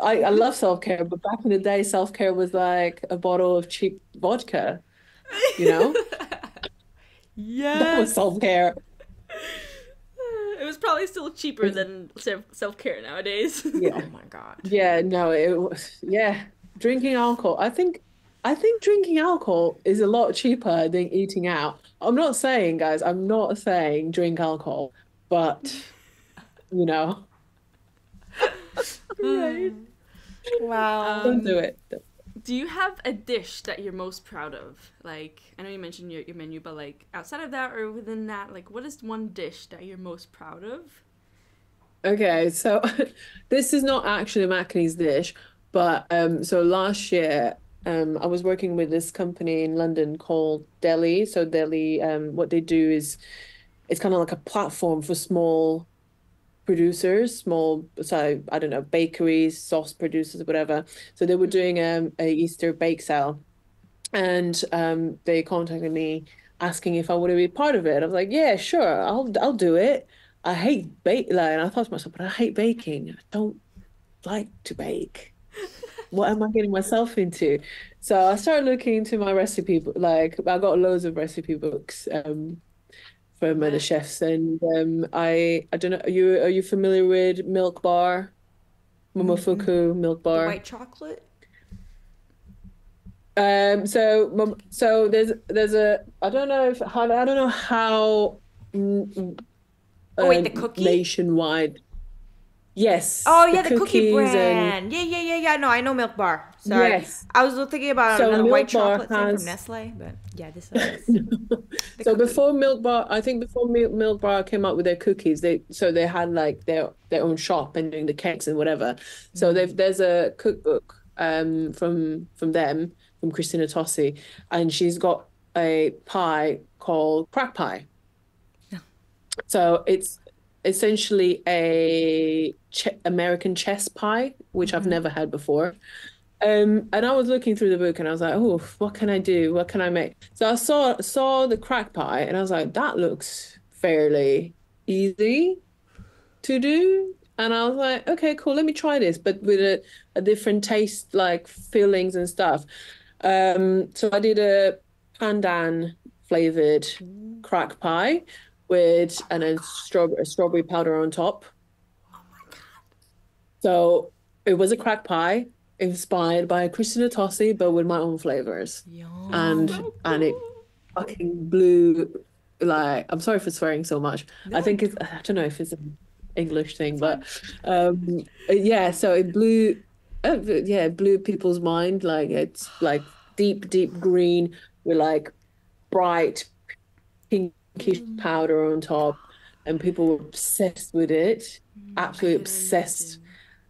I love self-care, but back in the day self-care was like a bottle of cheap vodka, you know. Yeah, that was self-care. It was probably still cheaper than self-care nowadays. Yeah. Oh my god. Yeah, no, it was, yeah, drinking alcohol, I think drinking alcohol is a lot cheaper than eating out. I'm not saying drink alcohol, but, you know. Right. Wow. Don't do it. Do you have a dish that you're most proud of? Like, I know you mentioned your menu, but like outside of that or within that, like what is one dish that you're most proud of? Okay, so this is not actually a Macanese dish, but so last year, I was working with this company in London called Deli. So Deli, what they do is, it's kind of like a platform for small producers, so I don't know, bakeries, sauce producers, whatever. So they were doing a Easter bake sale, and they contacted me asking if I would be part of it. I was like, yeah, sure, I'll do it. I hate and I thought to myself, but I hate baking. I don't like to bake. What am I getting myself into? So I started looking into my recipe, like I got loads of recipe books from other chefs, and I don't know. Are you familiar with Milk Bar, Momofuku Milk Bar? The white chocolate. So there's a I don't know how. Oh wait, the cookie? Nationwide. Yes. Oh yeah, the cookie brand. And... Yeah. No, I know Milk Bar. Sorry. Yes. I was thinking about another white chocolate thing from Nestle, but yeah, this is. So before Milk Bar, I think before Milk Bar came out with their cookies, they had like their own shop and doing the cakes and whatever. So there's a cookbook from them, from Christina Tosi, and she's got a pie called Crack Pie. So it's essentially a American chess pie, which I've never had before. And I was looking through the book and I was like, oh, what can I do? What can I make? So I saw the crack pie and I was like, that looks fairly easy to do. And I was like, okay, cool, let me try this, but with a different taste, like fillings and stuff. So I did a pandan flavored crack pie with strawberry powder on top. Oh my God. So it was a crack pie inspired by Christina Tosi, but with my own flavors. Yum. And it fucking blew. Like, I'm sorry for swearing so much. No. I think it's, I don't know if it's an English thing, but yeah, so it blew people's mind. Like, it's like deep green with like bright pink powder on top, and people were obsessed with it, absolutely obsessed.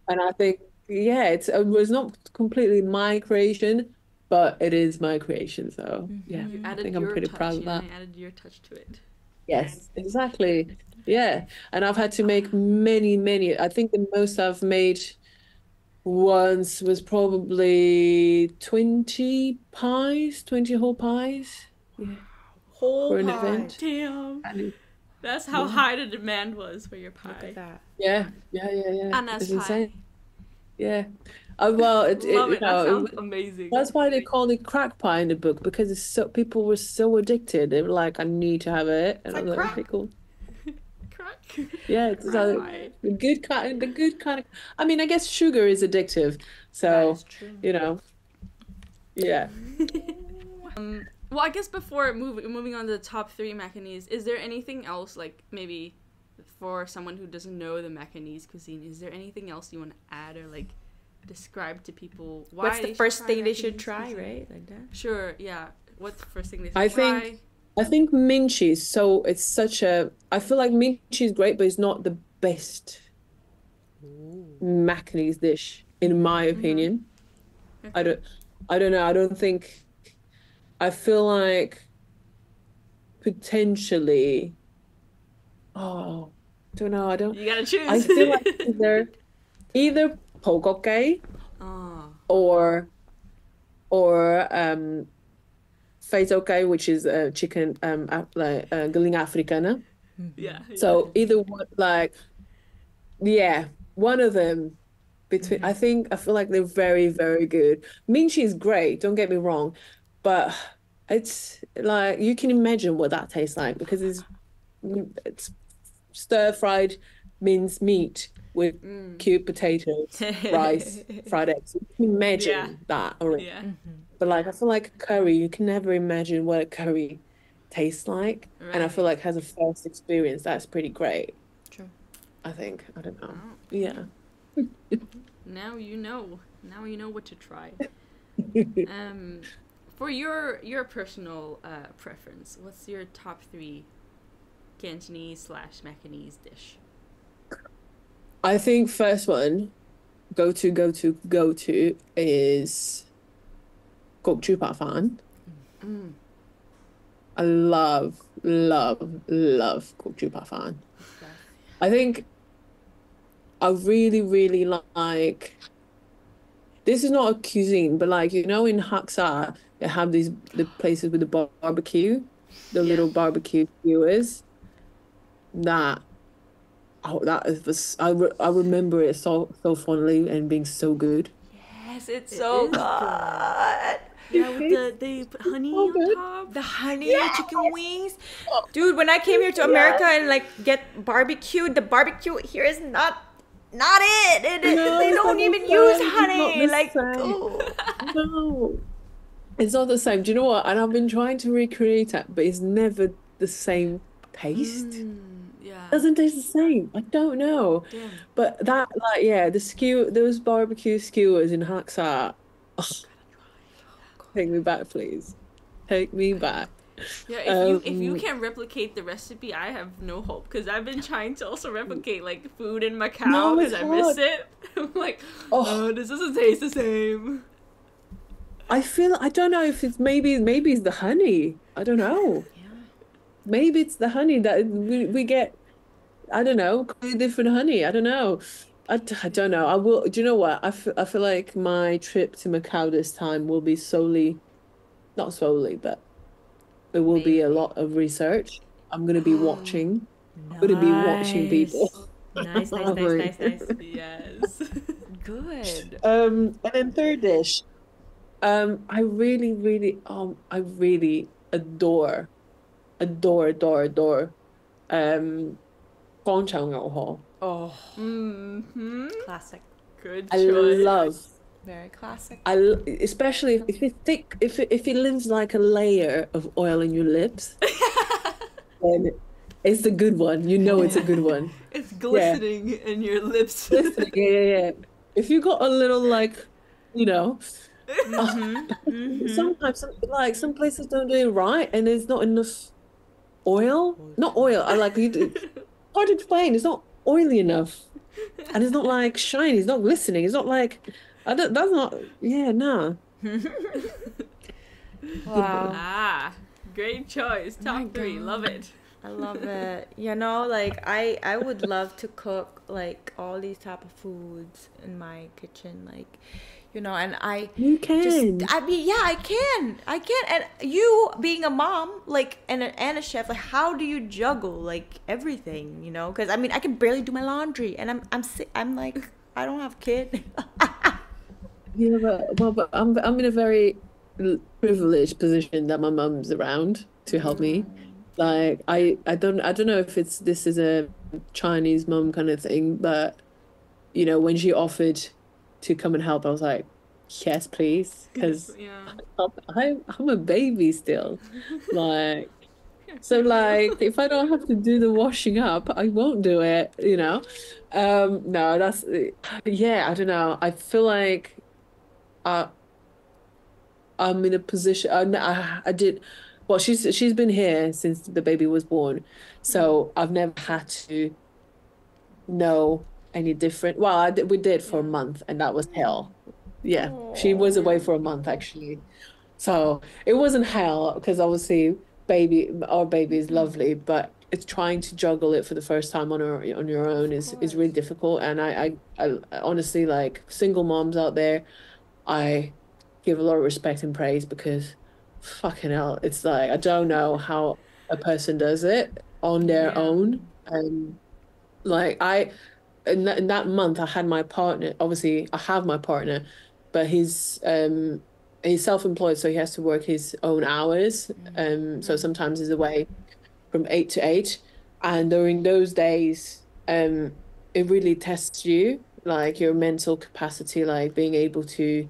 And I think, yeah, it was not completely my creation, but it is my creation, so yeah, I think I'm pretty proud of that. You added your touch to it. Yes, exactly, yeah. And I've had to make many. I think the most I've made once was probably 20 whole pies. Yeah. Whole pie. Damn. That's how high the demand was for your pie. Look at that. Yeah. Anna's pie. Yeah. Well, it sounds amazing. That's why they called it crack pie in the book, because it's so, people were so addicted. They were like, I need to have it. And I'm like, okay, cool. Crack? Yeah, it's like the good kind of, I mean, I guess sugar is addictive. So, you know. Yeah. Well, I guess before moving on to the top three Macanese, is there anything else, like maybe for someone who doesn't know the Macanese cuisine, is there anything else you want to add or like describe to people? Why What's the first thing they should try, right? Like that. Sure, yeah. What's the first thing they should try? I think minchi is I feel like minchi is great, but it's not the best Macanese dish in my opinion. Okay. I don't know. I feel like potentially, don't know. You gotta choose. I feel like either bulgogi or feijoada, which is chicken, like galinha africana. Yeah. So either one, like, yeah, one of them. Between, I feel like they're very, very good. Minchi is great. Don't get me wrong. But it's like, you can imagine what that tastes like, because it's stir-fried minced meat with cute potatoes, rice, fried eggs. You can imagine that already. Yeah. But like, I feel like curry, you can never imagine what a curry tastes like. Right. And I feel like has a first experience, that's pretty great. True. I think, I don't know. Oh. Yeah. Now you know what to try. For your personal preference, what's your top three Cantonese / Macanese dish? I think first one, go to is gok chu pa fan. I love gok chu pa fan. Okay. I think I really like. This is not a cuisine, but like, you know, in Haksa, they have the places with the barbecue. the little barbecue skewers. I remember it so fondly and being so good. Yes, it's so good. Yeah, with the honey on top. The honey, chicken wings. Dude, when I came here to America and like get barbecued, the barbecue here is not it. They don't even use honey. Like, no, it's not the same. Do you know what? And I've been trying to recreate that, but it's never the same taste. Yeah. Doesn't taste the same. I don't know. Yeah. But that, like, those barbecue skewers in Haksar. Take me back, please. Take me back. Yeah, if you can't replicate the recipe, I have no hope, because I've been trying to also replicate like food in Macau because I miss it. I'm like, oh, this doesn't taste the same. I don't know if it's maybe it's the honey. I don't know. Maybe it's the honey that we get. I don't know, different honey. I don't know. I don't know. I will. Do you know what? I feel like my trip to Macau this time will be but it will be a lot of research. I'm gonna be watching. Nice. I'm gonna be watching people. Nice. Yes. Good. And then third dish. I really adore Guang Chao Ngao Ho. Classic. Good choice. I love. Very classic. Especially if it's thick, if it leaves like a layer of oil in your lips, then it's a good one. You know, it's a good one. It's glistening in your lips. Yeah. If you got a little, like, you know. Sometimes, like, some places don't do it right, and there's not enough oil. Not oil. Hard to explain. It's not oily enough, and it's not like shiny. It's not glistening. It's not like Wow. Great choice. Top three. Love it. I love it. You know, like I would love to cook like all these type of foods in my kitchen, like. You know, and I can. And you being a mom, like, and a chef, like, how do you juggle like everything? You know, because I mean, I can barely do my laundry, and I'm like, I don't have a kid. but I'm in a very privileged position that my mum's around to help me. Like, I don't know if this is a Chinese mum kind of thing, but you know, when she offered to come and help, I was like, yes, please, because I'm a baby still. Like, so like, if I don't have to do the washing up, I won't do it, you know. I don't know, I feel like I'm in a position. She's been here since the baby was born, so I've never had to know any different. Well, we did for a month, and that was hell. Yeah. Aww. She was away for a month, actually, so it wasn't hell, because obviously our baby is lovely, but it's trying to juggle it for the first time on your own is really difficult. And I honestly, like, single moms out there, I give a lot of respect and praise, because fucking hell, it's like, I don't know how a person does it on their own. And like, in that month, I had my partner. Obviously, I have my partner, but he's self-employed, so he has to work his own hours. So sometimes he's away from 8 to 8, and during those days, it really tests you, like your mental capacity, like being able to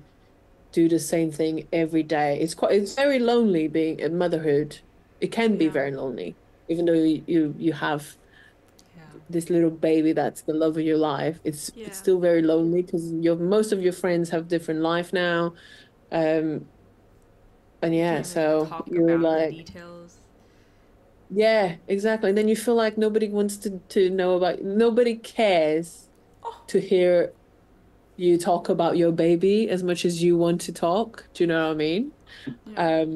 do the same thing every day. It's very lonely being in motherhood. It can be very lonely, even though you have this little baby that's the love of your life. It's still very lonely, because most of your friends have different life now, and so you're like, details. Yeah, exactly. And then you feel like nobody wants to know about, nobody cares to hear you talk about your baby as much as you want to talk. Do you know what I mean? Yeah.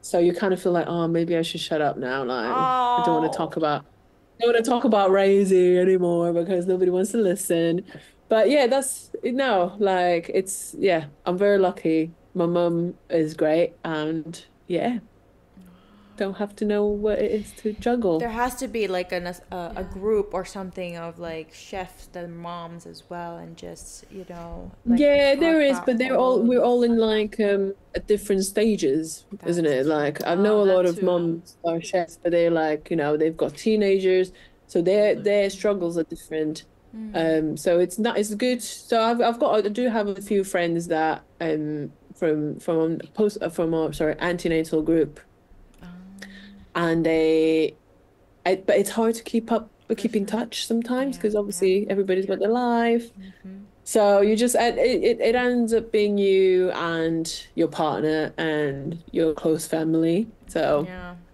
So you kind of feel like, oh, maybe I should shut up now. Like, I don't want to talk about. I don't want to talk about Rosie anymore, because nobody wants to listen. But yeah, I'm very lucky. My mum is great, and don't have to know what it is to juggle. There has to be like a group or something of like chefs and moms as well, and just, you know. Like, yeah, there is, but we're all in like at different stages, isn't it? Like I know a lot of moms are chefs, but they're like, you know, they've got teenagers, so their struggles are different. So it's good. So I do have a few friends that from our antenatal group. And but it's hard to keep in touch sometimes, because obviously everybody's got their life. Mm-hmm. So you just it ends up being you and your partner and your close family. So,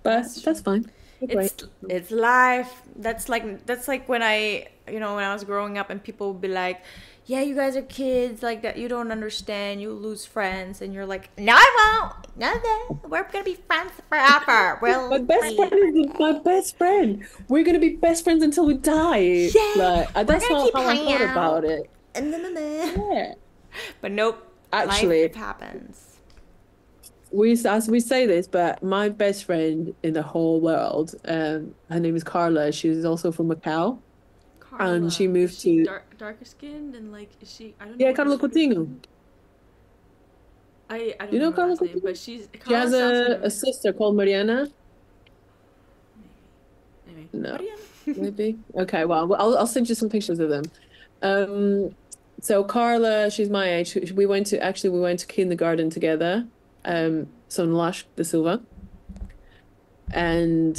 but that's fine. It's life. That's like when I was growing up and people would be like, yeah, you guys are kids, like that, you don't understand, you lose friends, and you're like, no, I won't. No, we're gonna be friends forever. Well, my best friend. We're gonna be best friends until we die. Yeah, like, that's not how I thought about it. Yeah. But nope. Actually, life happens. We say this, but my best friend in the whole world, her name is Carla. She's also from Macau. Carla. And she moved to darker skinned and like I don't know. Yeah, Carla Coutinho. I don't know Carla Coutinho, but she has a sister called Mariana. Maybe. No, Mariana. Maybe. Okay, well, I'll send you some pictures of them. So Carla, she's my age. We went to kindergarten together. So Nalash de Silva, and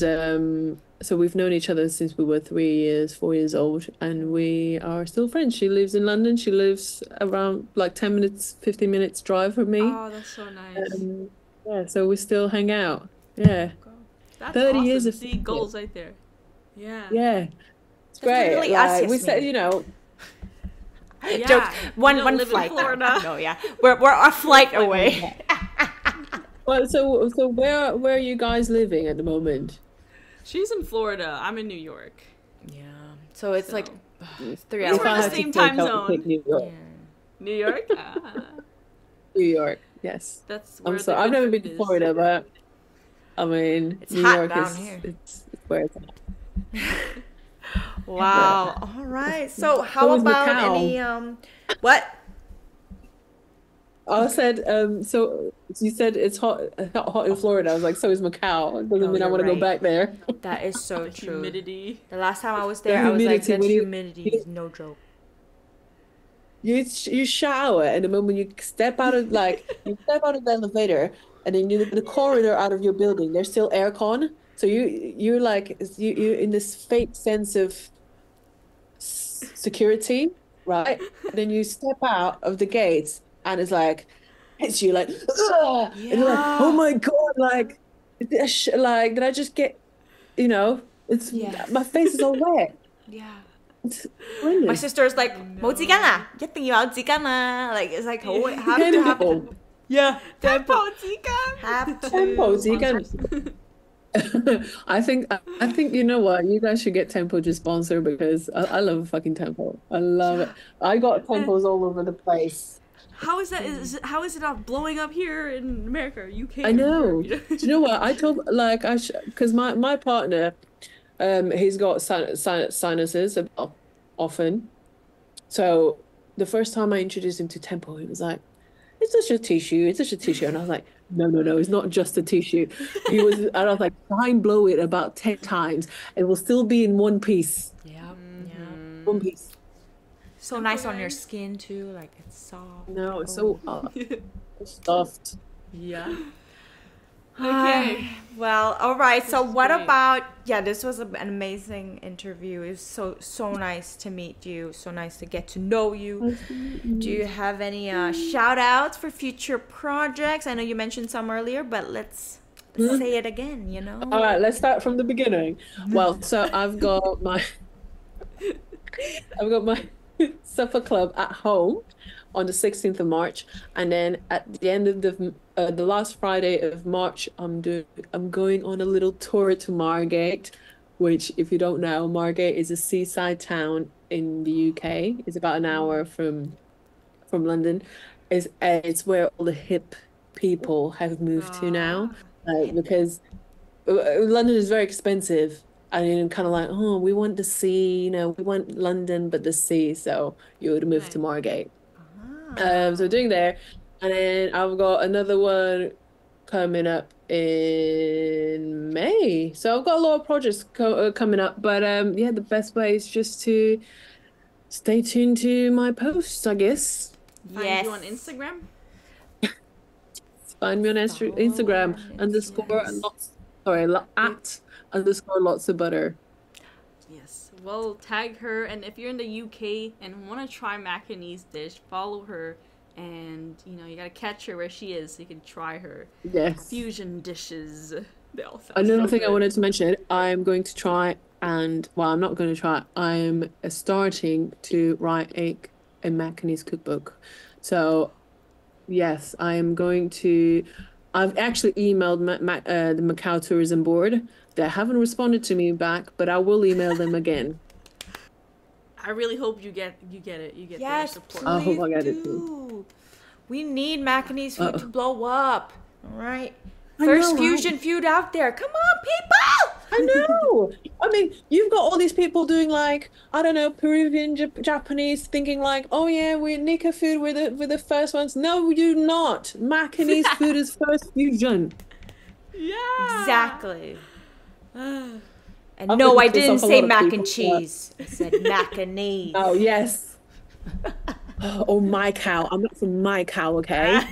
so we've known each other since we were 4 years old, and we are still friends. She lives in London. She lives around like 10 minutes, 15 minutes drive from me. Oh, that's so nice. Yeah, so we still hang out. Yeah. Oh, that's 30 awesome. Years of see goals right there. Yeah. Yeah. It's great. Really like, we said, you know. Yeah. Jokes. One flight. No, yeah. We're a flight away. Well, so where are you guys living at the moment? She's in Florida. I'm in New York. Yeah. So it's like 3 hours. We're in the same time zone. New York. Yeah. New York? New York, yes. That's where I'm sorry. I've never been to Florida, but I mean, it's New York down is here. It's where it's at. Wow. Yeah. All right. So how about Macau? Any what? I said, so you said it's hot in Florida. I was like, so is Macau. It doesn't mean I want to go back there. That is so true. Humidity. The last time I was there, I was like, that humidity is no joke. You shower, and the moment you step out of the elevator, and then you the corridor out of your building, there's still aircon. So you're like you're in this fake sense of security, right? And then you step out of the gates. And it's like, it's you like, ugh! Yeah. And you're like, oh my God, like, did I just get, you know, it's, my face is all wet. Yeah. It's brilliant. My sister's like, mo jikana, getting you out jikana. Like, it's like, oh, how did it happen? Yeah. Tempo jikana. I think you know what, you guys should get Tempo to sponsor, because I love fucking Tempo. I love it. I got Tempos all over the place. How is that? How is it not blowing up here in America? UK? I know. Do you know what? I told, like, because my partner, he's got sinuses often. So the first time I introduced him to Tempo, he was like, it's just a tissue. It's just a tissue. And I was like, no, it's not just a tissue. And I was like, try and blow it about 10 times. It will still be in one piece. Yeah. Mm-hmm. One piece. So nice on your skin too, like it's soft. No, it's so stuffed. Yeah. Okay. Well, all right. So what about? Yeah, this was an amazing interview. It's so nice to meet you. So nice to get to know you. Do you have any shout outs for future projects? I know you mentioned some earlier, but let's say it again. You know. All right. Let's start from the beginning. Well, so I've got my supper club at home on the 16th of March, and then at the end of the last Friday of March, I'm going on a little tour to Margate, which, if you don't know, Margate is a seaside town in the UK. It's about an hour from London. It's where all the hip people have moved to now, because London is very expensive. I mean, kind of like, oh, we want the sea, you know, we want London, but the sea. So you would move to Margate. Ah. So doing there. And then I've got another one coming up in May. So I've got a lot of projects coming up. But yeah, the best way is just to stay tuned to my posts, I guess. Yes. Find you on Instagram? Find me on Instagram, @ lots of butter. Yes, well, tag her. And if you're in the UK and want to try Macanese dish, follow her. And, you know, you got to catch her where she is so you can try her fusion dishes. They all sound Another so thing good. I wanted to mention, I'm going to try and, well, I'm not going to try. I'm starting to write a Macanese cookbook. So, yes, I'm going to... I've actually emailed the Macau Tourism Board. They haven't responded to me back, but I will email them again. I really hope you get it. You get their support. I hope I get it too. We need Macanese food to blow up. All right. First fusion food out there. Come on, people! I know. I mean, you've got all these people doing like, I don't know, Peruvian, Japanese, thinking like, oh yeah, we're Nika food, we're the first ones. No, you're not. Macanese food is first fusion. Yeah. Exactly. And no, I didn't say mac and cheese. I said Macanese. Oh yes. Oh my cow. I'm not from my cow, okay?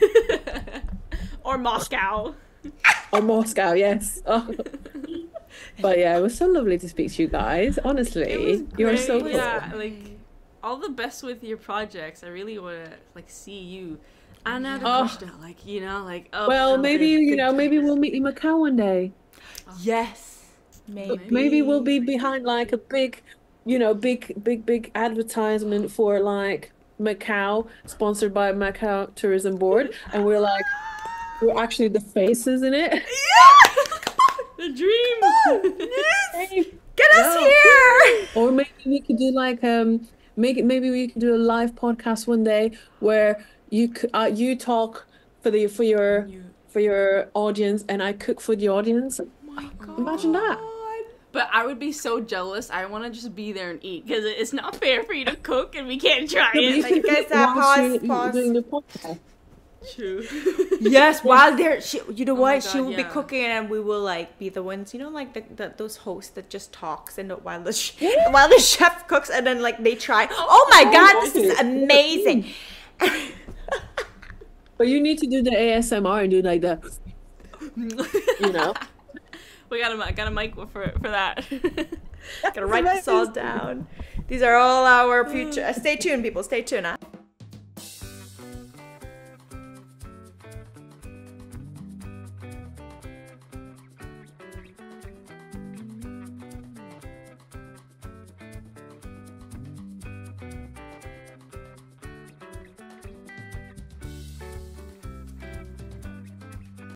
Or Moscow. Or Moscow, yes. Oh. But yeah, it was so lovely to speak to you guys. Honestly, you're so cool. Yeah, like all the best with your projects. I really want to like see you. Anna, like you know, like well, maybe you know, maybe we'll meet in Macau one day. Oh. Yes, maybe we'll be behind like a big, you know, big advertisement for like Macau, sponsored by Macau Tourism Board, and we're like. We're actually the faces in it. Yeah! The dream! Oh, yes! Hey, get us here! Or maybe we could do like, maybe we could do a live podcast one day where you talk for your audience and I cook for the audience. Oh my God. Imagine that. But I would be so jealous. I want to just be there and eat because it's not fair for you to cook and we can't try it. Like, guys, pause. Doing the podcast. True. Yes, while there, you know what? She will be cooking, and we will like be the ones, you know, like those hosts that just talks and while the chef cooks, and then like they try. Oh my God, this is amazing! But you need to do the ASMR and do like that. You know, we got a mic for that. Gotta write this all down. These are all our future. Stay tuned, people. Stay tuned.